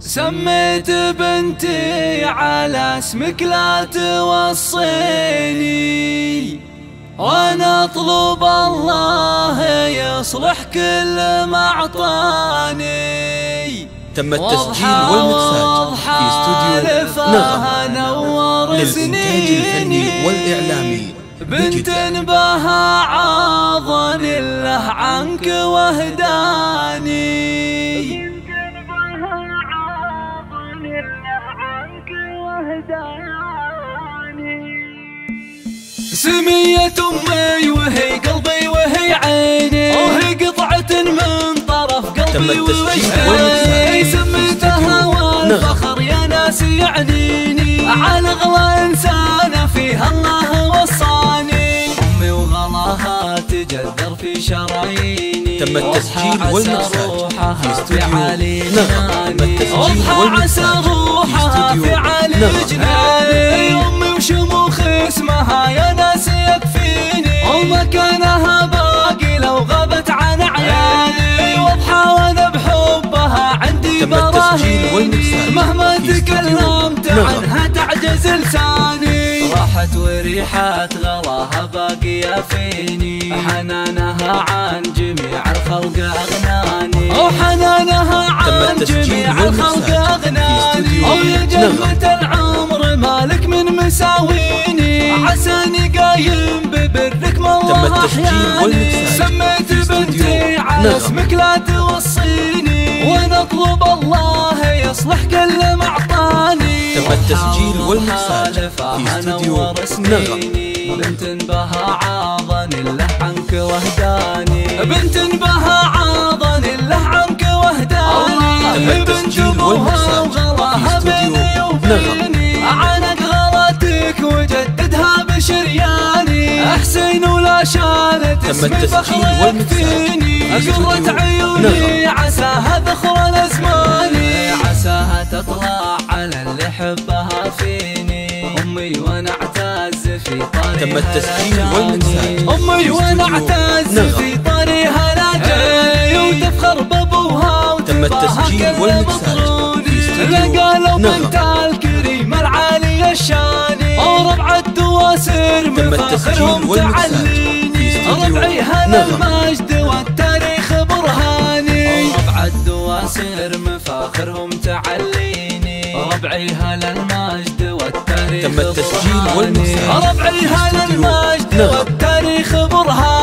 سميت بنتي على اسمك لا توصيني، وانا اطلب الله يصلح كل ما اعطاني. تم التسجيل والمكساج في استوديو نغم للإنتاج الفني والإعلامي بنت بها عاضن الله عنك وهداني. سميت أمي وهي قلبي وهي عيني، وهي قطعة من طرف قلبي ووجهي. سميتها والفخر يا ناس يعنيني، على أغلى إنسانة فيها الله وصاني. أمي وغلاها تجذر في شراييني، تم التسجيل والمكساج في استوديو نغم، واضحى عسى روحها في عالي جناني. أمي وشموخ اسمها يا ناس يكفيني، ومكانها باقي لو غابت عن عيالي. واضحى وانا بحبها عندي براهين، مهما تكلمت عنها تعجز لساني. راحت وريحت غلاها باقية فيني، حنانها عن جميع الخلق أغناني. وحنانها عن جميع الخلق أغناني، ويا جنة العمر مالك من مساويني. عساني قايم ببرك ما الله أحياني، سميت بنتي على اسمك لا توصيني، وانا اطلب الله يصلح كل ما اعطاني. تم التسجيل والمكساج في استوديو نغم. بنت بها عاضن الله عنك وهداني، بنت بها عاضن الله عنك وهداني. تم التسجيل والمكساج في استوديو نغم. عانق غلطك وجددها بشرياني، حسين ولا شالت اسمي فخر يكفيني. قرت عيوني عساها ذخرة لزماني، عساها تطلع على اللي حبها فيني. أمي وانا اعتز في طريقها، تم التسجيل والمكساج. أمي وانا اعتز في طريقها لاجاني، وتفخر بابوها وتباها كل مطروني. لقالوا بنتها الكريمة العالية الشاني، وربع الدواسر من فخرهم تعليني. ربعي هذا المجد والتاريخ برهاني، وربع الدواسر من فخرهم تعليني. ربعي هذا المجد والتاريخ برهاني، ربعي هذا المجد والتاريخ برهاني.